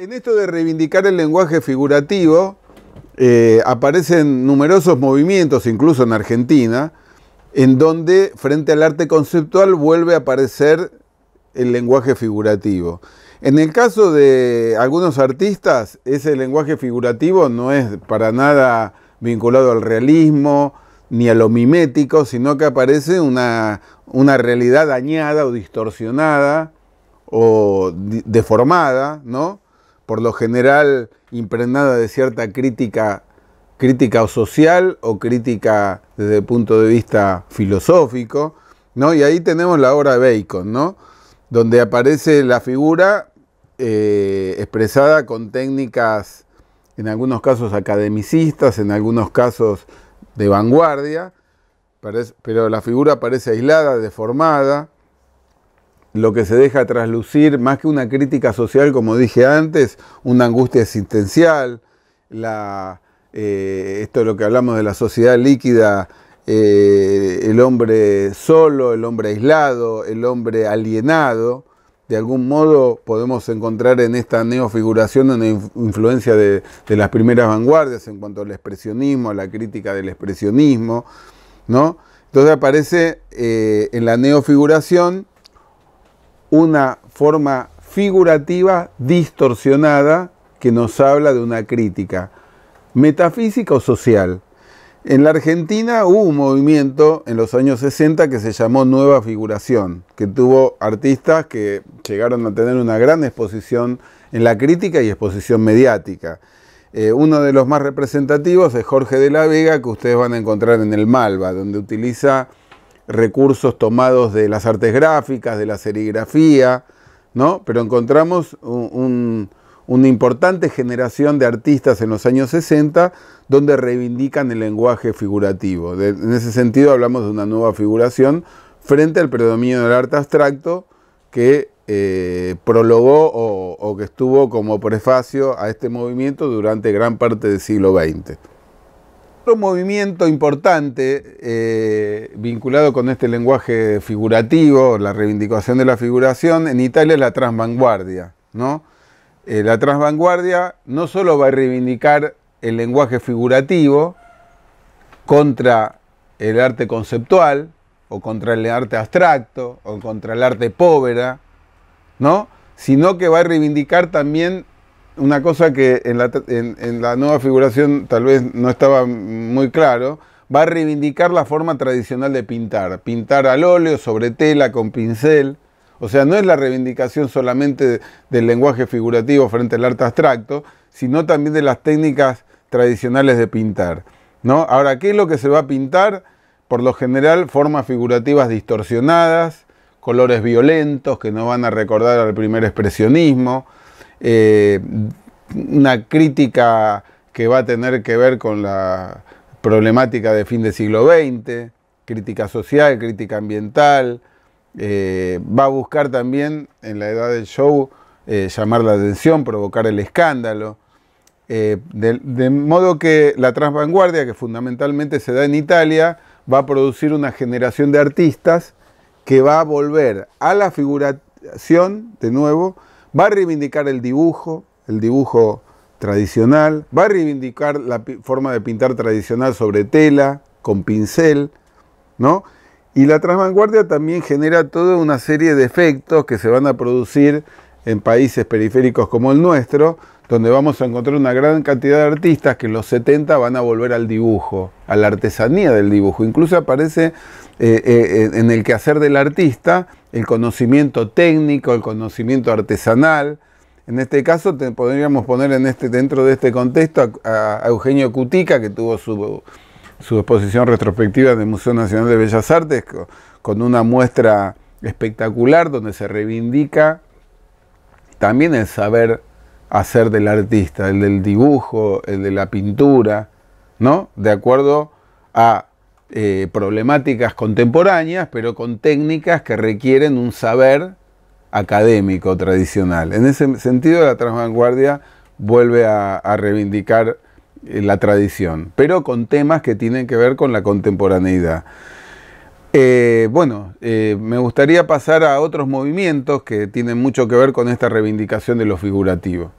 En esto de reivindicar el lenguaje figurativo, aparecen numerosos movimientos, incluso en Argentina, en donde frente al arte conceptual vuelve a aparecer el lenguaje figurativo. En el caso de algunos artistas, ese lenguaje figurativo no es para nada vinculado al realismo ni a lo mimético, sino que aparece una realidad dañada o distorsionada o deformada, ¿no? Por lo general impregnada de cierta crítica social o crítica desde el punto de vista filosófico, ¿no? Y ahí tenemos la obra de Bacon, ¿no? Donde aparece la figura expresada con técnicas, en algunos casos academicistas, en algunos casos de vanguardia, pero la figura aparece aislada, deformada. Lo que se deja traslucir, más que una crítica social, como dije antes, una angustia existencial, esto es lo que hablamos de la sociedad líquida, el hombre solo, el hombre aislado, el hombre alienado. De algún modo podemos encontrar en esta neofiguración una influencia de las primeras vanguardias en cuanto al expresionismo, a la crítica del expresionismo, ¿no? Entonces aparece en la neofiguración una forma figurativa distorsionada que nos habla de una crítica metafísica o social. En la Argentina hubo un movimiento en los años 60 que se llamó Nueva Figuración, que tuvo artistas que llegaron a tener una gran exposición en la crítica y exposición mediática. Uno de los más representativos es Jorge de la Vega, que ustedes van a encontrar en El Malva, donde utiliza recursos tomados de las artes gráficas, de la serigrafía, ¿no? Pero encontramos una importante generación de artistas en los años 60 donde reivindican el lenguaje figurativo. En ese sentido hablamos de una nueva figuración frente al predominio del arte abstracto que prologó o que estuvo como prefacio a este movimiento durante gran parte del siglo XX. Otro movimiento importante vinculado con este lenguaje figurativo, la reivindicación de la figuración, en Italia es la transvanguardia, ¿no? La transvanguardia no solo va a reivindicar el lenguaje figurativo contra el arte conceptual o contra el arte abstracto o contra el arte pobre, ¿no? Sino que va a reivindicar también una cosa que en la nueva figuración tal vez no estaba muy claro. Va a reivindicar la forma tradicional de pintar, pintar al óleo, sobre tela, con pincel. O sea, no es la reivindicación solamente del lenguaje figurativo frente al arte abstracto, sino también de las técnicas tradicionales de pintar, ¿no? Ahora, ¿qué es lo que se va a pintar? Por lo general, formas figurativas distorsionadas, colores violentos que nos van a recordar al primer expresionismo, una crítica que va a tener que ver con la problemática de fin del siglo XX, crítica social, crítica ambiental. Va a buscar también, en la edad del show, llamar la atención, provocar el escándalo. De modo que la transvanguardia, que fundamentalmente se da en Italia, va a producir una generación de artistas que va a volver a la figuración de nuevo, va a reivindicar el dibujo tradicional, va a reivindicar la forma de pintar tradicional sobre tela, con pincel, ¿no? Y la transvanguardia también genera toda una serie de efectos que se van a producir en países periféricos como el nuestro, donde vamos a encontrar una gran cantidad de artistas que en los 70 van a volver al dibujo, a la artesanía del dibujo. Incluso aparece en el quehacer del artista el conocimiento técnico, el conocimiento artesanal. En este caso podríamos poner dentro de este contexto a Eugenio Cutica, que tuvo su exposición retrospectiva en el Museo Nacional de Bellas Artes, con una muestra espectacular donde se reivindica también el saber hacer del artista, el del dibujo, el de la pintura, ¿no? De acuerdo a problemáticas contemporáneas, pero con técnicas que requieren un saber académico tradicional. En ese sentido, la transvanguardia vuelve a reivindicar la tradición, pero con temas que tienen que ver con la contemporaneidad. Me gustaría pasar a otros movimientos que tienen mucho que ver con esta reivindicación de lo figurativo.